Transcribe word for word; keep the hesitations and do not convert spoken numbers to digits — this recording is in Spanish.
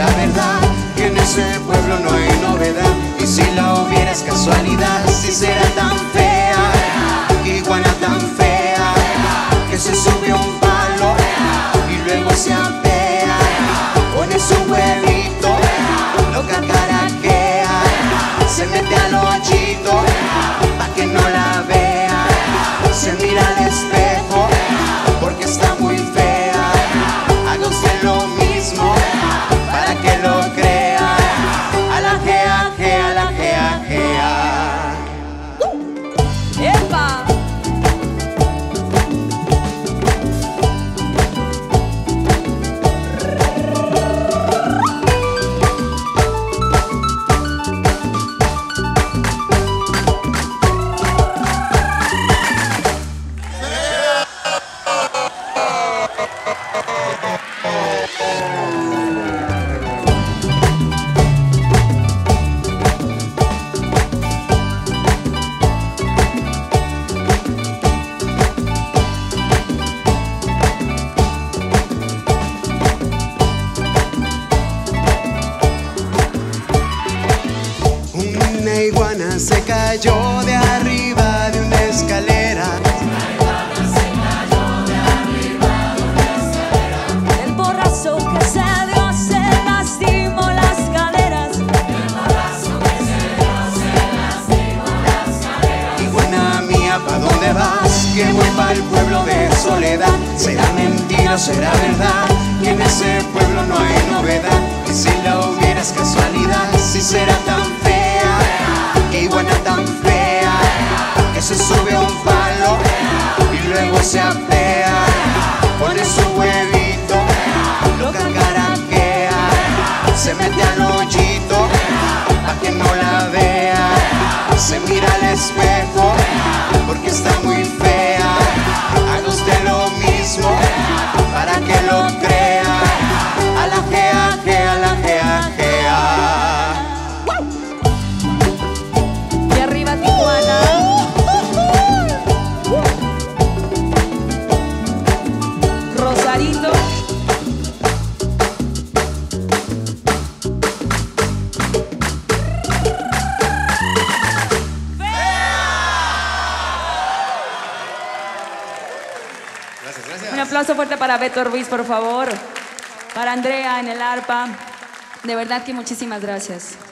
fuera verdad, que en ese pueblo no hay novedad. Y si la hubiera es casualidad, si será tan fea, iguana tan fea, que se sube un palo y luego se apea, pone su huevito, lo catarajea, se mete al hoyito pa' que no la vea, se mira al espejo porque está muy fea. Haga usted lo mismo para que lo crea. A la gea, gea, la gea, gea. Uh, ¡Epa! Se cayó de arriba de una escalera. La iguana se cayó de arriba de una escalera. El borrazo que se dio se lastimó las caleras. El borrazo que se dio se lastimó las caleras. Iguana mía, ¿pa' dónde vas? Que voy pa' el pueblo de soledad. Será mentira o será verdad, que en ese pueblo no hay novedad. Y si la hubiera es casualidad, si será tan fea, que iguana tan fea, que se sube a un palo y luego se apea, pone su huevito, lo cacarajea, se mete al hoyito pa' que no la vea, se mira al espejo porque está muy fea. Haga usted lo mismo para que lo crea. A la gea, gea, la gea, gea. Un aplauso fuerte para Beto Ruiz, por favor, para Andrea en el ARPA. De verdad que muchísimas gracias.